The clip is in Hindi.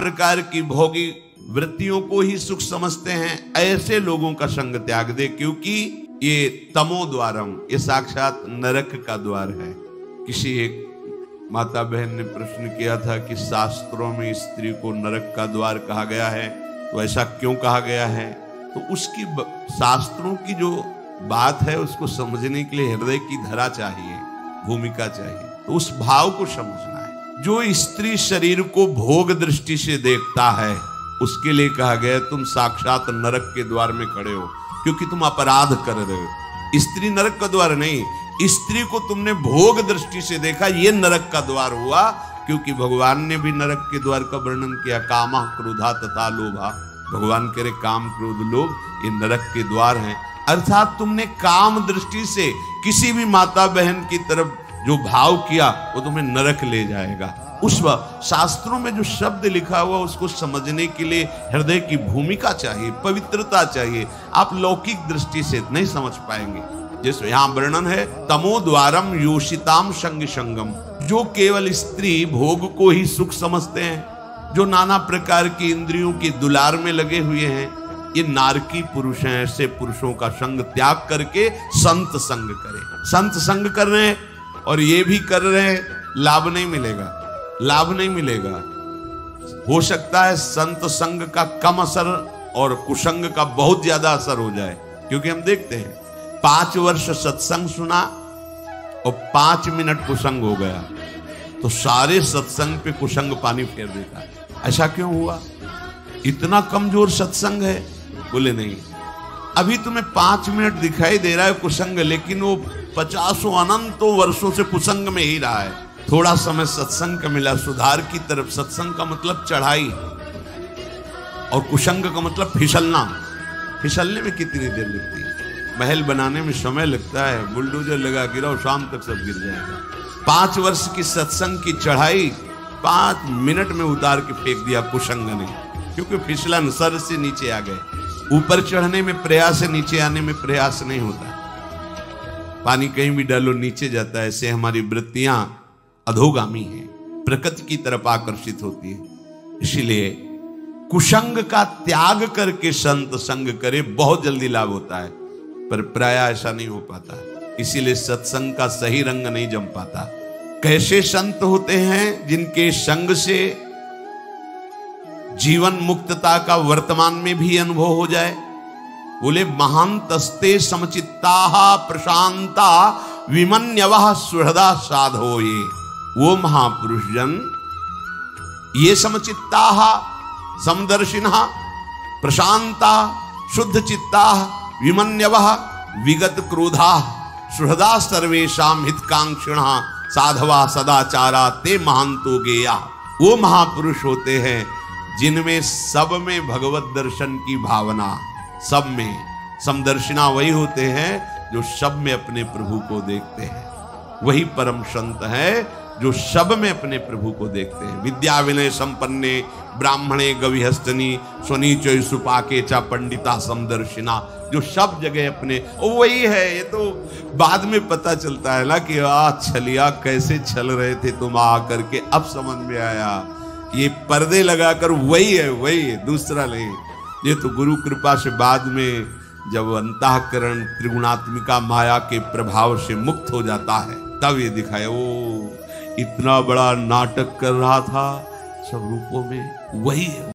प्रकार की भोगी वृत्तियों को ही सुख समझते हैं, ऐसे लोगों का संग त्याग दे, क्योंकि ये तमो द्वारम, ये साक्षात नरक का द्वार है। किसी एक माता बहन ने प्रश्न किया था कि शास्त्रों में स्त्री को नरक का द्वार कहा गया है, तो ऐसा क्यों कहा गया है? तो उसकी शास्त्रों की जो बात है उसको समझने के लिए हृदय की धरा चाहिए, भूमिका चाहिए, तो उस भाव को समझना है। जो स्त्री शरीर को भोग दृष्टि से देखता है उसके लिए कहा गया तुम साक्षात नरक के द्वार में खड़े हो, क्योंकि तुम अपराध कर रहे हो। स्त्री नरक का द्वार नहीं, स्त्री को तुमने भोग दृष्टि से देखा, ये नरक का द्वार हुआ, क्योंकि भगवान ने भी नरक के द्वार का वर्णन किया, कामा क्रोधा तथा लोभा, भगवान कह रहे काम क्रोध लोभ ये नरक के द्वार हैं। अर्थात तुमने काम दृष्टि से किसी भी माता बहन की तरफ जो भाव किया वो तुम्हें नरक ले जाएगा। उस वक्त शास्त्रों में जो शब्द लिखा हुआ उसको समझने के लिए हृदय की भूमिका चाहिए, पवित्रता चाहिए, आप लौकिक दृष्टि से नहीं समझ पाएंगे। जैसे यहाँ वर्णन है तमो द्वारम योषिताम संग संगम, जो केवल स्त्री भोग को ही सुख समझते हैं, जो नाना प्रकार की इंद्रियों की दुलार में लगे हुए हैं, ये नारकी पुरुष हैं। ऐसे पुरुषों का संग त्याग करके संत संग करें। संत संग कर रहे हैं और ये भी कर रहे हैं, लाभ नहीं मिलेगा, लाभ नहीं मिलेगा। हो सकता है संत संग का कम असर और कुसंग का बहुत ज्यादा असर हो जाए, क्योंकि हम देखते हैं 5 वर्ष सत्संग सुना और 5 मिनट कुसंग हो गया, तो सारे सत्संग पे कुसंग पानी फेर देता है। ऐसा क्यों हुआ? इतना कमजोर सत्संग है? बोले नहीं, अभी तुम्हें 5 मिनट दिखाई दे रहा है कुसंग, लेकिन वो 50 अनंतों वर्षों से कुसंग में ही रहा है। थोड़ा समय सत्संग का मिला, सुधार की तरफ। सत्संग का मतलब चढ़ाई और कुसंग का मतलब फिसलना। फिसलने में कितनी देर लगती है? महल बनाने में समय लगता है, बुलडोजर लगा गिराओ शाम तक सब गिर जाएगा। 5 वर्ष की सत्संग की चढ़ाई 5 मिनट में उतार के फेंक दिया कुसंग ने, क्योंकि फिसलन, सर से नीचे आ गए। ऊपर चढ़ने में प्रयास है, नीचे आने में प्रयास नहीं होता। पानी कहीं भी डालो नीचे जाता है। ऐसे हमारी वृत्तियां अधोगामी है, प्रकृति की तरफ आकर्षित होती है। इसलिए कुसंग का त्याग करके संत संग करे, बहुत जल्दी लाभ होता है, पर प्राय ऐसा नहीं हो पाता। इसीलिए सत्संग का सही रंग नहीं जम पाता। कैसे संत होते हैं? जिनके संग से जीवन मुक्तता का वर्तमान में भी अनुभव हो जाए। बोले महांतस्ते समचित्ताः प्रशांता विमन्यवः सुहृदा साधो। ये वो महापुरुष जन, ये समचित्ताः समदर्शिनः प्रशांता शुद्ध चित्ताः विमन्यवः विगत क्रोधाः सुहृदा सर्वेषां हितकांक्षिणः साधवा सदाचारा ते महांतो गेया। वो महापुरुष होते हैं जिनमें सब में भगवत दर्शन की भावना, सब में समदर्शिना वही होते हैं जो सब में अपने प्रभु को देखते हैं। वही परम संत है जो सब में अपने प्रभु को देखते हैं। विद्या विनय संपन्ने ब्राह्मणे गविहस्तनी स्वनीचय सुपाके चा पंडिता समदर्शिना, जो सब जगह अपने वही है। ये तो बाद में पता चलता है ना कि आ छलिया कैसे छल रहे थे तुम, आ करके अब समझ में आया ये पर्दे लगाकर वही है, वही है, दूसरा नहीं। ये तो गुरु कृपा से बाद में जब अंतःकरण त्रिगुणात्मिका माया के प्रभाव से मुक्त हो जाता है तब ये दिखाए, ओ इतना बड़ा नाटक कर रहा था, सब रूपों में वही है।